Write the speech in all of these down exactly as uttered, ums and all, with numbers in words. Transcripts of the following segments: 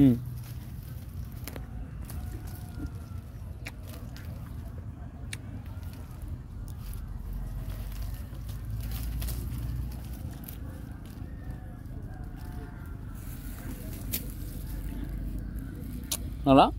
嗯。好了。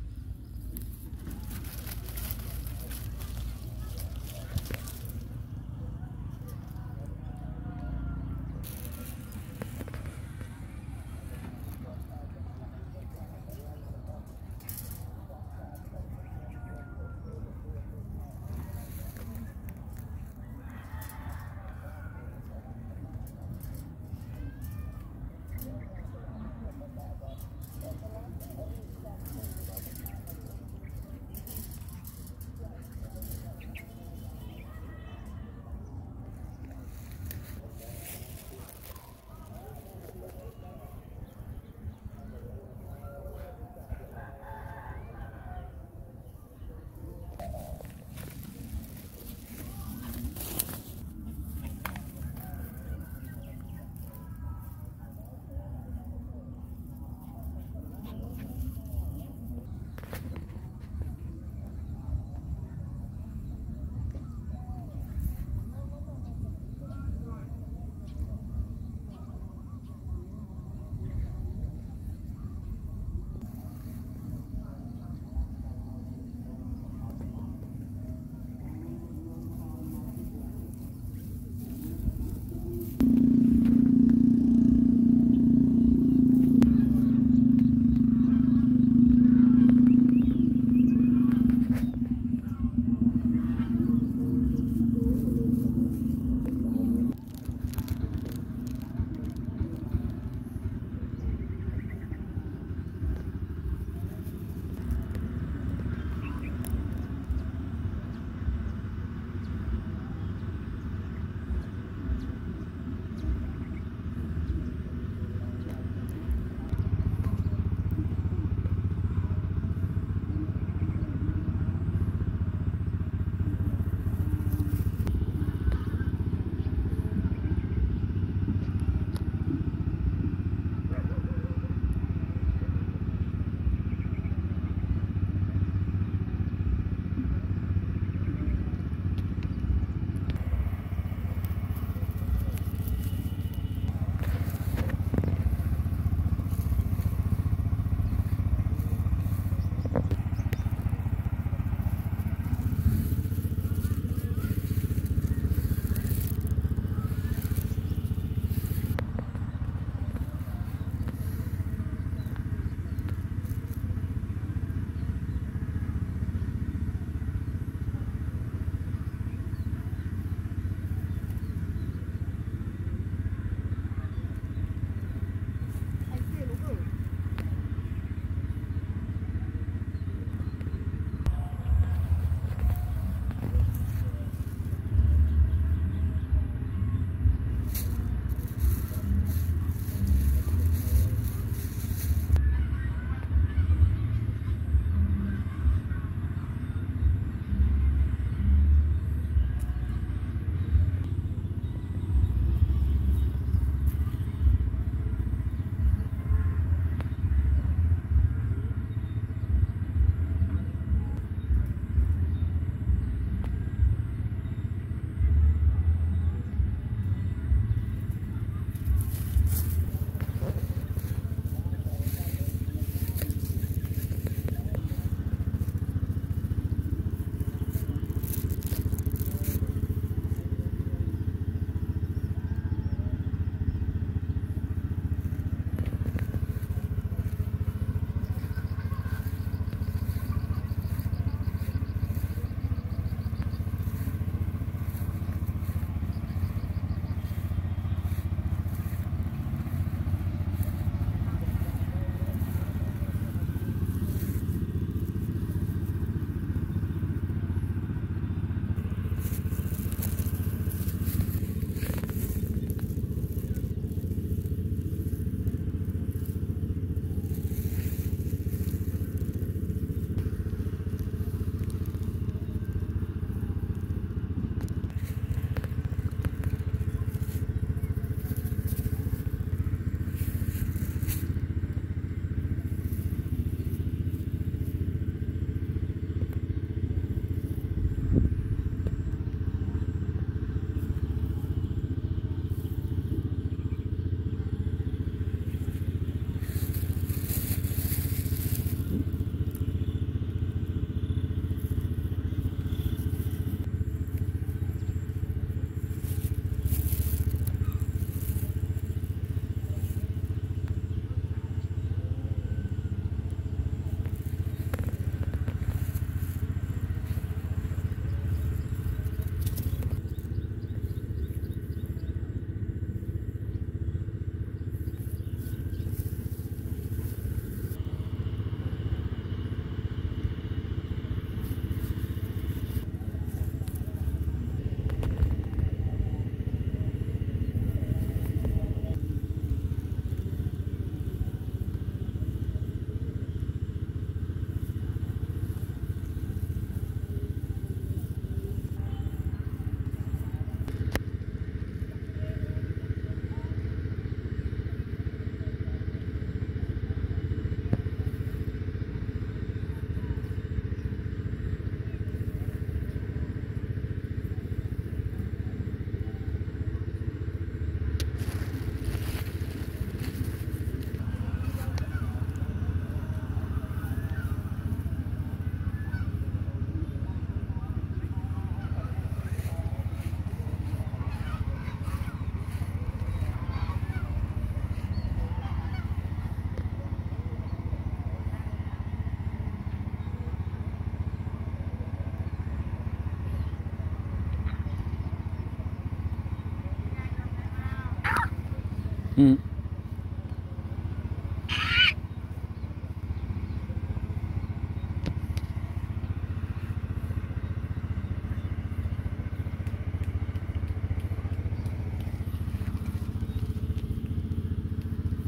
嗯。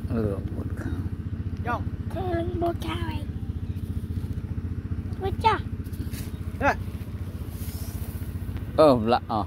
Ừ, một cao. Đâu? Con một cao này. Một cao. Đấy. Ờ, lạ à.